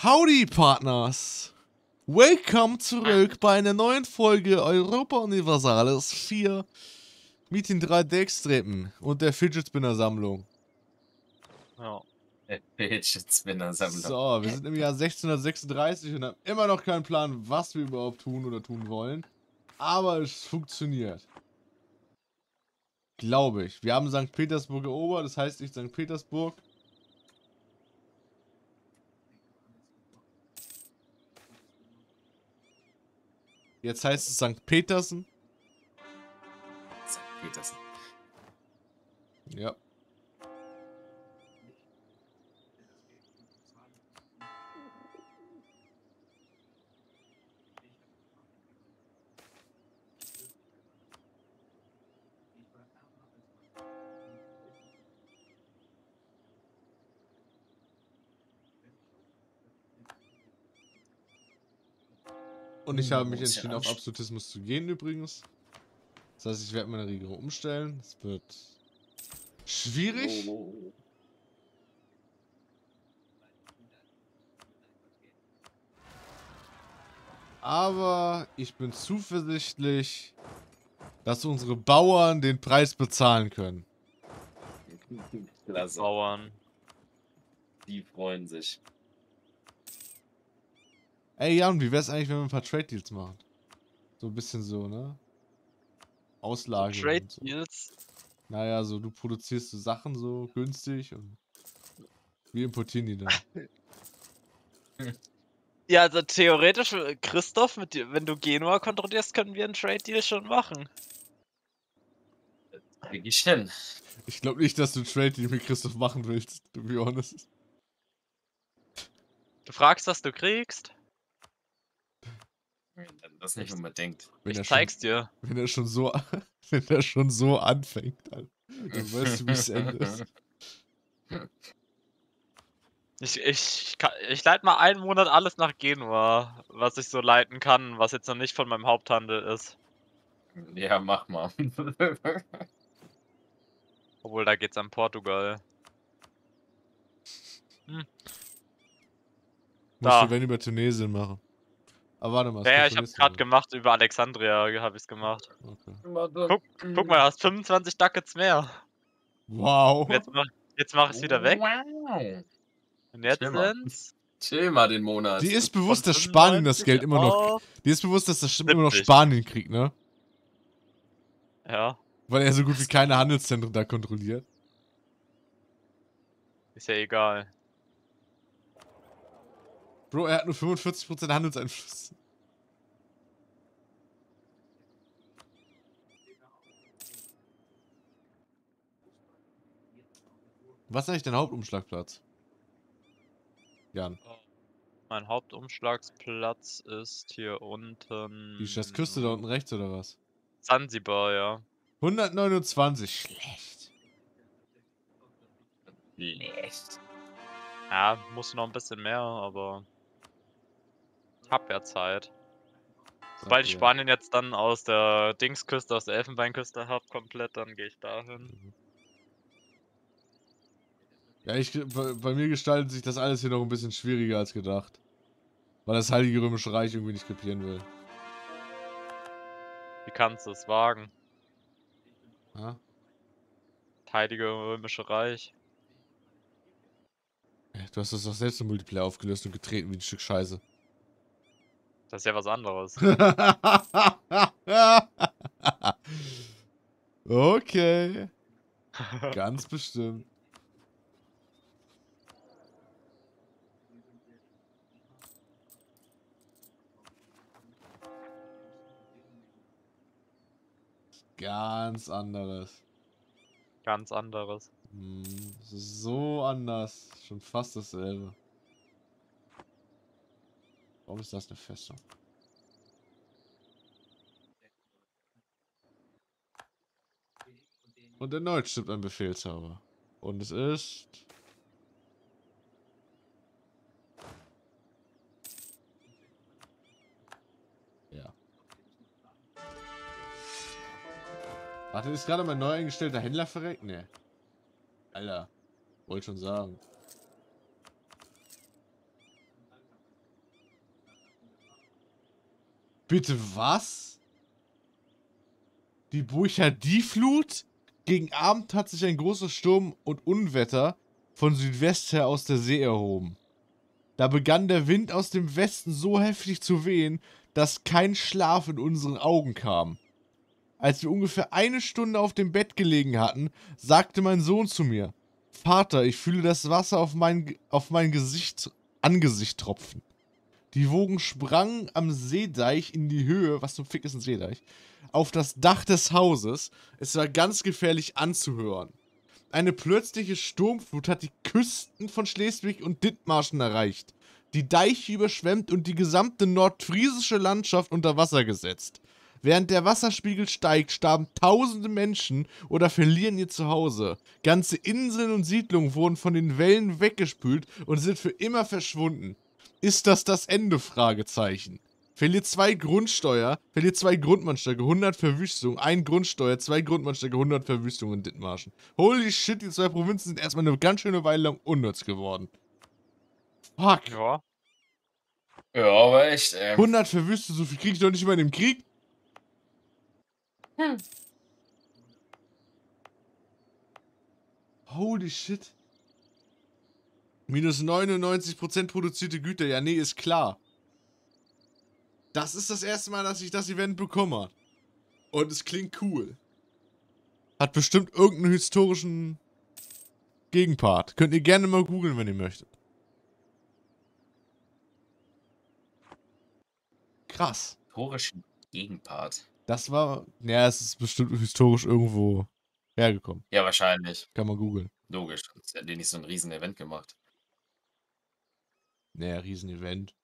Howdy, Partners! Welcome zurück bei einer neuen Folge Europa Universalis 4 mit den 3D-Extremen und der Fidget-Spinner-Sammlung. Ja, Fidget-Spinner-Sammlung. So, wir sind im Jahr 1636 und haben immer noch keinen Plan, was wir überhaupt tun oder tun wollen. Aber es funktioniert. Glaube ich. Wir haben St. Petersburg erobert, das heißt nicht St. Petersburg. Jetzt heißt es St. Petersen. St. Petersen. Ja. Und ich habe mich entschieden, auf Absolutismus zu gehen übrigens. Das heißt, ich werde meine Regierung umstellen. Das wird schwierig. Aber ich bin zuversichtlich, dass unsere Bauern den Preis bezahlen können. Die Bauern, die freuen sich. Ey, Jan, wie wär's eigentlich, wenn wir ein paar Trade-Deals machen? So ein bisschen so, ne? Auslage. So Trade-Deals? So. Naja, so du produzierst so Sachen so günstig und wir importieren die dann. Ja, also theoretisch, Christoph, mit dir, wenn du Genua kontrollierst, können wir einen Trade-Deal schon machen. Ich hin. Ich glaube nicht, dass du einen Trade-Deal mit Christoph machen willst, to be honest. Du fragst, was du kriegst. Das nicht unbedingt. Ich zeig's dir. Wenn er schon so anfängt, dann weißt du, wie es endet ist. Ich leite mal einen Monat alles nach Genua, was ich so leiten kann, was jetzt noch nicht von meinem Haupthandel ist. Ja, mach mal. Obwohl, da geht's an Portugal. Hm. Musst du wenn über Tunesien machen. Aber warte mal. Ja, ich hab's gerade gemacht, über Alexandria habe ich's gemacht. Okay. Guck mal, du hast 25 Duckets mehr. Wow. Jetzt mach ich's wieder weg. Wow. Und jetzt sind's... Chill mal den Monat. Die ist bewusst, dass Spanien das Geld immer noch... Die ist bewusst, dass das 70. immer noch Spanien kriegt, ne? Ja. Weil er so gut wie keine Handelszentren da kontrolliert. Ist ja egal. Bro, er hat nur 45% Handelseinfluss. Was ist eigentlich dein Hauptumschlagplatz? Jan. Mein Hauptumschlagsplatz ist hier unten... Die Küste da unten rechts, oder was? Sansibar, ja. 129. Schlecht. Schlecht. Ja, muss noch ein bisschen mehr, aber... Ich hab ja Zeit. Sobald ich Spanien jetzt dann aus der Dingsküste, aus der Elfenbeinküste hab, komplett, dann gehe ich dahin. Ja, bei mir gestaltet sich das alles hier noch ein bisschen schwieriger als gedacht. Weil das Heilige Römische Reich irgendwie nicht kapieren will. Wie kannst du es wagen? Ja? Das Heilige Römische Reich. Du hast das doch selbst im Multiplayer aufgelöst und getreten wie ein Stück Scheiße. Das ist ja was anderes. Okay. Ganz bestimmt. Ganz anderes. Ganz anderes. Das ist so anders. Schon fast dasselbe. Warum ist das eine Festung? Und erneut stimmt ein Befehlshaber. Und es ist... Ja. Warte, ist gerade mein neu eingestellter Händler verreckt? Nee. Alter. Wollte schon sagen. Bitte was? Die Burchardiflut? Gegen Abend hat sich ein großer Sturm und Unwetter von Südwest her aus der See erhoben. Da begann der Wind aus dem Westen so heftig zu wehen, dass kein Schlaf in unseren Augen kam. Als wir ungefähr eine Stunde auf dem Bett gelegen hatten, sagte mein Sohn zu mir: Vater, ich fühle das Wasser auf mein Angesicht tropfen. Die Wogen sprangen am Seedeich in die Höhe, was zum Fick ist ein Seedeich, auf das Dach des Hauses. Es war ganz gefährlich anzuhören. Eine plötzliche Sturmflut hat die Küsten von Schleswig und Dithmarschen erreicht, die Deiche überschwemmt und die gesamte nordfriesische Landschaft unter Wasser gesetzt. Während der Wasserspiegel steigt, starben tausende Menschen oder verlieren ihr Zuhause. Ganze Inseln und Siedlungen wurden von den Wellen weggespült und sind für immer verschwunden. Ist das das Ende? Fragezeichen. Verliert 2 Grundsteuer, verliert 2 Grundmannstärke, 100 Verwüstungen, 1 Grundsteuer, 2 Grundmannstärke, 100 Verwüstungen in Dithmarschen. Holy shit, die 2 Provinzen sind erstmal eine ganz schöne Weile lang unnütz geworden. Fuck. Ja. Ja, aber echt, ey. 100 Verwüstungen, so viel krieg ich doch nicht mal in dem Krieg. Hm. Holy shit. Minus 99% produzierte Güter. Ja, nee, ist klar. Das ist das erste Mal, dass ich das Event bekomme. Und es klingt cool. Hat bestimmt irgendeinen historischen Gegenpart. Könnt ihr gerne mal googeln, wenn ihr möchtet. Krass. Historischen Gegenpart. Das war... Naja, es ist bestimmt historisch irgendwo hergekommen. Ja, wahrscheinlich. Kann man googeln. Logisch. Sonst hätten die nicht so ein Riesen-Event gemacht. Naja, Riesen-Event.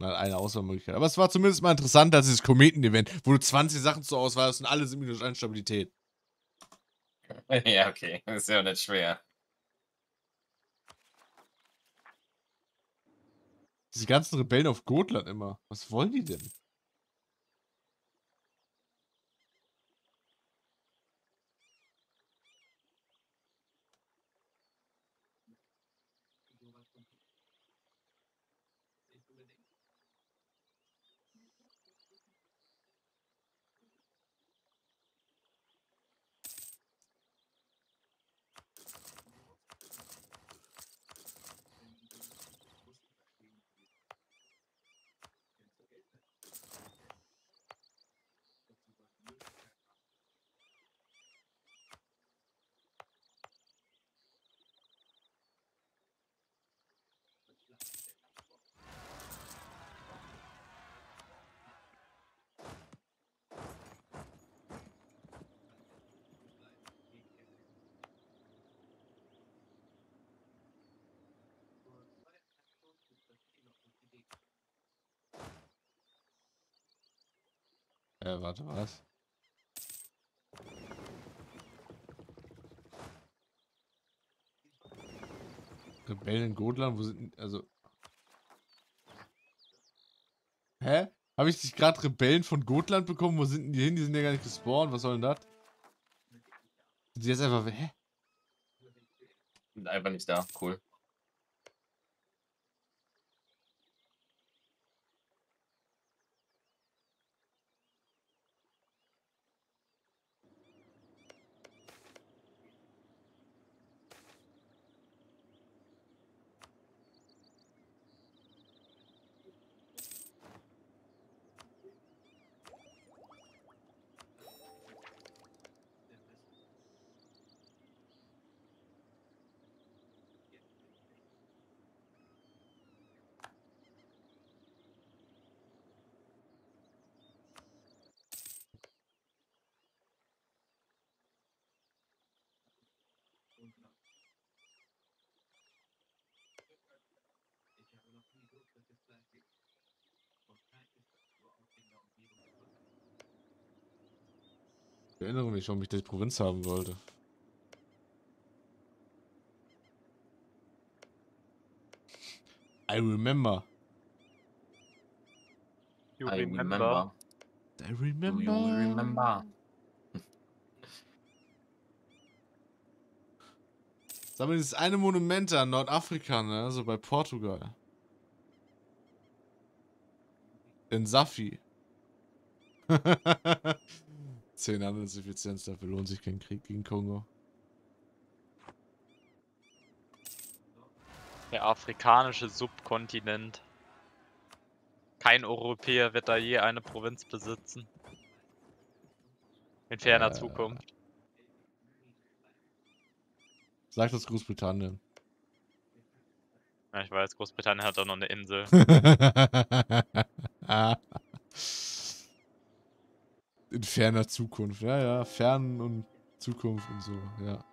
Eine Auswahlmöglichkeit. Aber es war zumindest mal interessant, dass dieses Kometen-Event, wo du 20 Sachen zur Auswahl hast und alle sind minus 1 Stabilität. Ja, okay. Das ist ja nicht schwer. Diese ganzen Rebellen auf Gotland immer. Was wollen die denn? Warte, was? Rebellen in Gotland, wo sind... Also... Hä? Habe ich nicht gerade Rebellen von Gotland bekommen? Wo sind denn die hin? Die sind ja gar nicht gespawnt. Was soll denn das? Sind die jetzt einfach... Hä? Sind einfach nicht da. Cool. Ich erinnere mich, warum ich die Provinz haben wollte. I remember. You remember. I remember. You remember. Sag mal, dieses eine Monument an Nordafrika, ne? So bei Portugal. In Safi. 10 Handelseffizienz, dafür lohnt sich kein Krieg gegen Kongo. Der afrikanische Subkontinent. Kein Europäer wird da je eine Provinz besitzen. In ferner Zukunft. Sagt das Großbritannien. Ja, ich weiß, Großbritannien hat doch noch eine Insel. In ferner Zukunft, ja, ja. Fern und Zukunft und so, ja.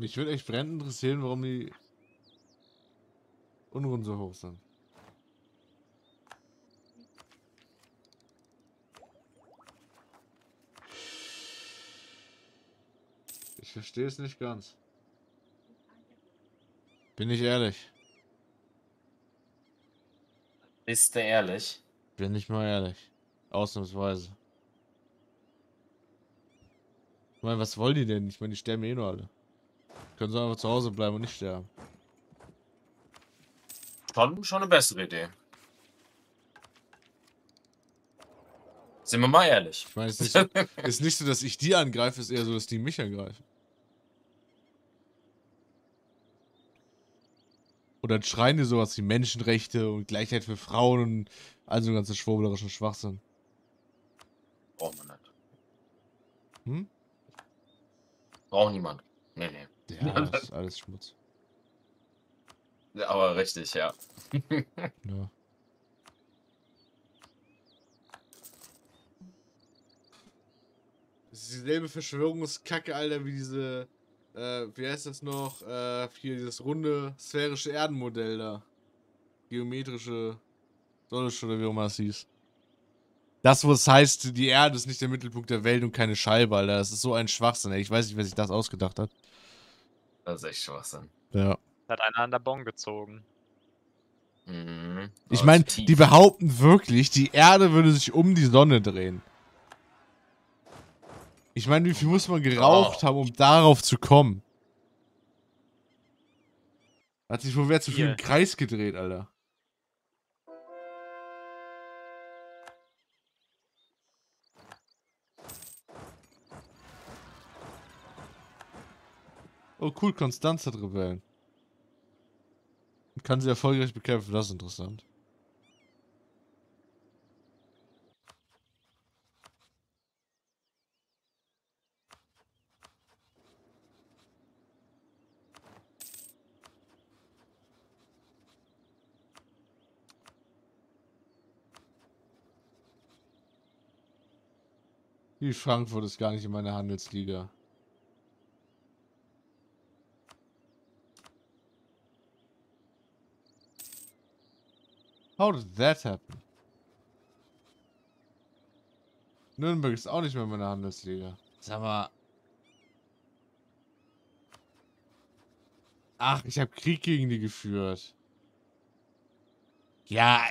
Mich würde echt brennend interessieren, warum die Unruhen so hoch sind. Ich verstehe es nicht ganz. Bin ich ehrlich? Bist du ehrlich? Bin ich mal ehrlich. Ausnahmsweise. Ich meine, was wollen die denn? Ich meine, die sterben eh nur alle. Können sie einfach zu Hause bleiben und nicht sterben. Schon eine bessere Idee. Sind wir mal ehrlich. Ich meine, es ist nicht so, ist nicht so, dass ich die angreife, ist eher so, dass die mich angreifen. Und dann schreien die sowas wie Menschenrechte und Gleichheit für Frauen und all so ganzen schwurblerischen Schwachsinn. Braucht man nicht. Hm? Braucht niemand. Nee, nee. Ja, ist alles Schmutz. Ja, aber richtig, ja. Ja. Das ist dieselbe Verschwörungskacke, Alter, wie diese, wie heißt das noch, hier dieses runde, sphärische Erdenmodell da. Geometrische, solische oder wie auch immer das hieß. Das, wo es heißt, die Erde ist nicht der Mittelpunkt der Welt und keine Scheibe, Alter. Das ist so ein Schwachsinn, ey. Ich weiß nicht, wer sich das ausgedacht hat. Das ist echt Schwachsinn. Ja. Hat einer an der Bon gezogen. Mhm. Ich meine, die behaupten wirklich, die Erde würde sich um die Sonne drehen. Ich meine, wie viel muss man geraucht haben, um darauf zu kommen? Hat sich wohl wer zu viel im Kreis gedreht, Alter. Oh cool, Konstanz hat Rebellen. Kann sie erfolgreich bekämpfen, das ist interessant. Die Frankfurt ist gar nicht in meiner Handelsliga. How did that happen? Nürnberg ist auch nicht mehr in meiner Handelsliga. Sag mal. Ach, ich habe Krieg gegen die geführt. Ja.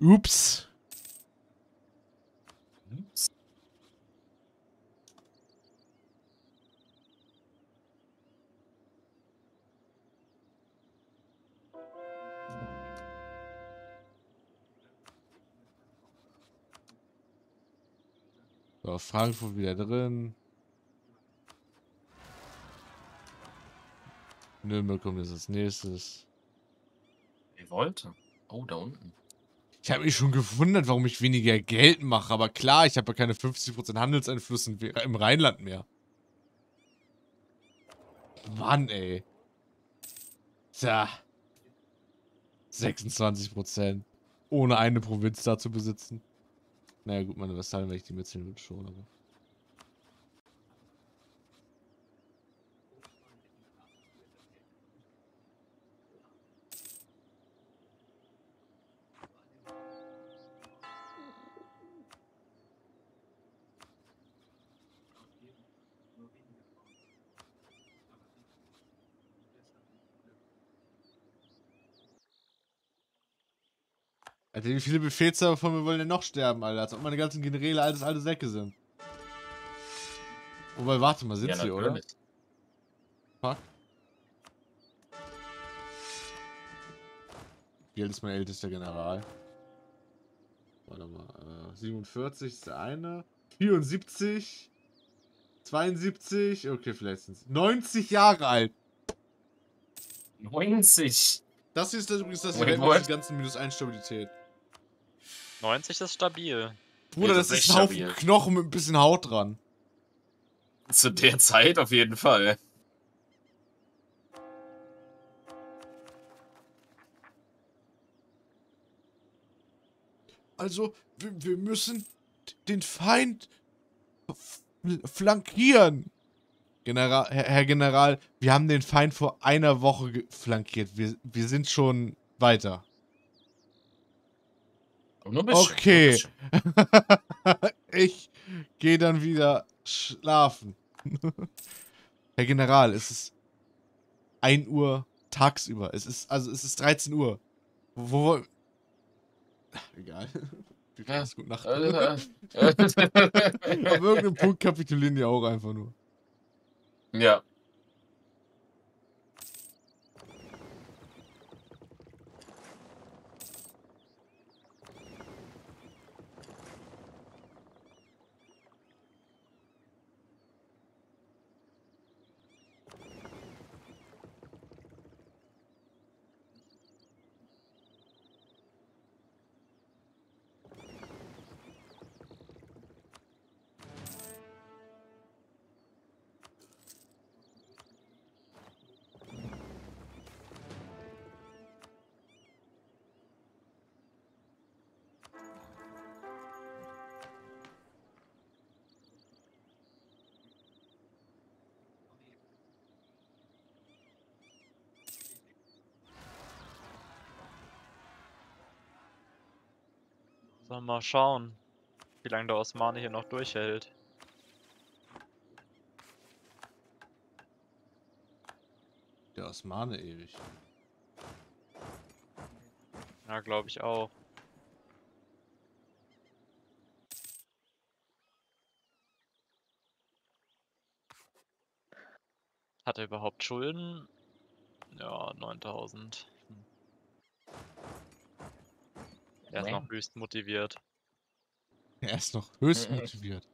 Ups. Ups. So, Frankfurt wieder drin. Nürnberg kommt jetzt als nächstes. Ihr wollt? Oh, da unten. Ich habe mich schon gewundert, warum ich weniger Geld mache. Aber klar, ich habe ja keine 50% Handelseinfluss im Rheinland mehr. Mann, ey. Tja. 26%. Ohne eine Provinz da zu besitzen. Naja gut, meine Vasallen, wenn ich die mitziehen würde, schon, aber... Alter, wie viele Befehlshaber von mir wollen denn noch sterben, Alter? Als ob meine ganzen Generäle alles alte Säcke sind. Wobei, warte mal, sind sie, oder? Fuck. Wie alt ist mein ältester General? Warte mal, 47 ist der eine. 74. 72. Okay, vielleicht sind es 90 Jahre alt. 90? Das hier ist das übrigens das Event mit den ganzen minus 1 Stabilität. 90 ist stabil. Bruder, das ist ein Haufen Knochen mit ein bisschen Haut dran. Zu der Zeit auf jeden Fall. Also, wir müssen den Feind flankieren. Herr General, wir haben den Feind vor einer Woche flankiert. Wir sind schon weiter. Okay. Ich gehe dann wieder schlafen. Herr General, es ist 1 Uhr tagsüber. Es ist 13 Uhr. Wo? Egal. Ja, ist gut Nacht. Auf irgendeinem Punkt kapitulieren die auch einfach nur. Ja. Mal schauen, wie lange der Osmane hier noch durchhält. Der Osmane ewig. Ja, glaube ich auch. Hat er überhaupt Schulden? Ja, 9000. Er ist noch höchst motiviert. Er ist noch höchst motiviert.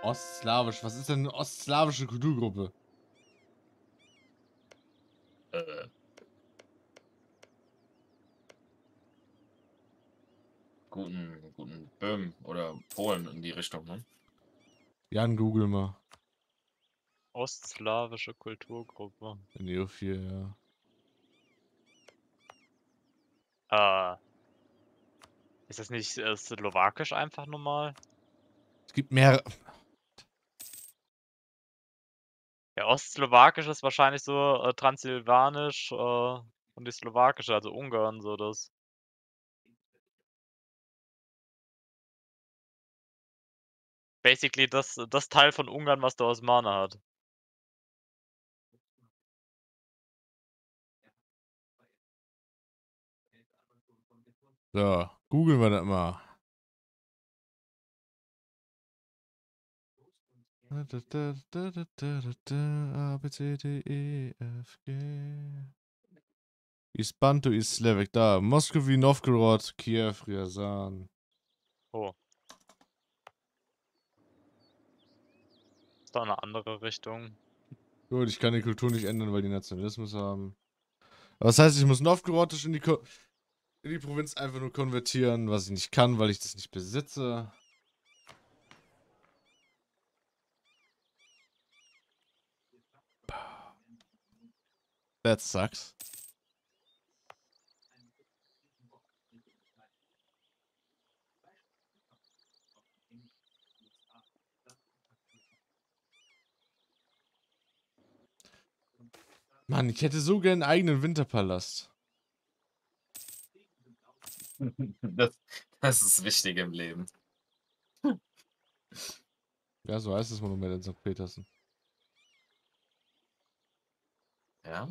Ostslawisch. Was ist denn eine ostslawische Kulturgruppe? Guten Böhm oder Polen in die Richtung, ne? Jan, google mal. Ostslawische Kulturgruppe. Neophil, ja. Ist das nicht Slowakisch einfach normal? Es gibt mehrere. Ja, Ostslawisch ist wahrscheinlich so Transsilvanisch und die Slowakische, also Ungarn, so das. Basically das Teil von Ungarn, was der Osmane hat. So, googeln wir das mal. A, B, C, D, E, F, G. East Bantu, East Slavic, da. Moskau, Novgorod, Kiew, Ryazan. Oh. Ist da eine andere Richtung. Gut, ich kann die Kultur nicht ändern, weil die Nationalismus haben. Aber das heißt, ich muss Novgorodisch in die in die Provinz einfach nur konvertieren, was ich nicht kann, weil ich das nicht besitze. That sucks. Mann, ich hätte so gern einen eigenen Winterpalast. Das ist wichtig im Leben. Ja, so heißt das Monument in St. Petersen. Ja.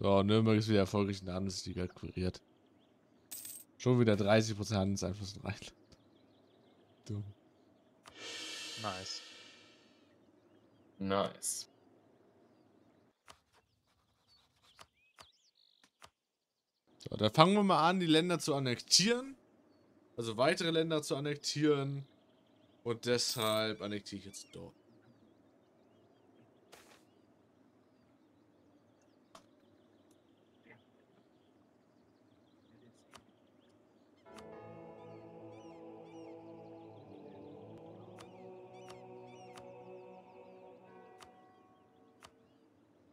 So, Nürnberg ist wieder erfolgreich in der Handelsliga akquiriert. Schon wieder 30% Handelseinfluss in Rheinland. Dumm. Nice. Nice. So, da fangen wir mal an, die Länder zu annektieren. Also weitere Länder zu annektieren. Und deshalb annektiere ich jetzt dort.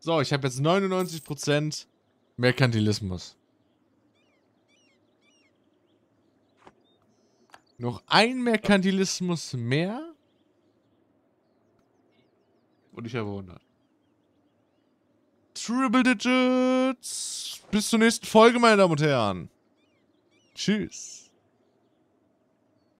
So, ich habe jetzt 99% Merkantilismus. Noch ein Merkantilismus mehr. Und ich habe 100. Triple Digits. Bis zur nächsten Folge, meine Damen und Herren. Tschüss.